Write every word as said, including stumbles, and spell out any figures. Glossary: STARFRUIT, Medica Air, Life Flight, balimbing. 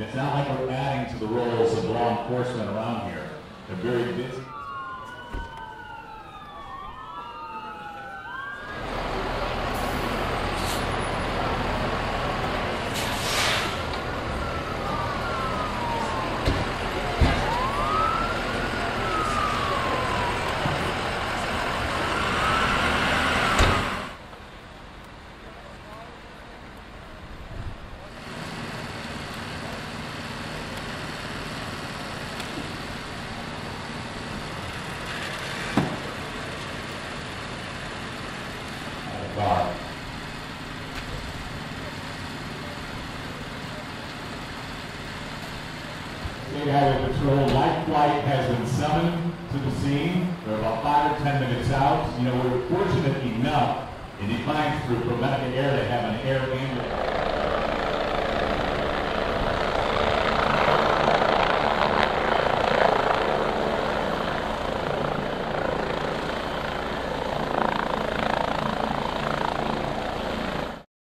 And it's not like we're adding to the roles of law enforcement around here. They're very busy. State Highway Patrol, Life Flight has been summoned to the scene. They're about five or ten minutes out. You know, we're fortunate enough, in defiance through Medica Air, to have an air ambulance.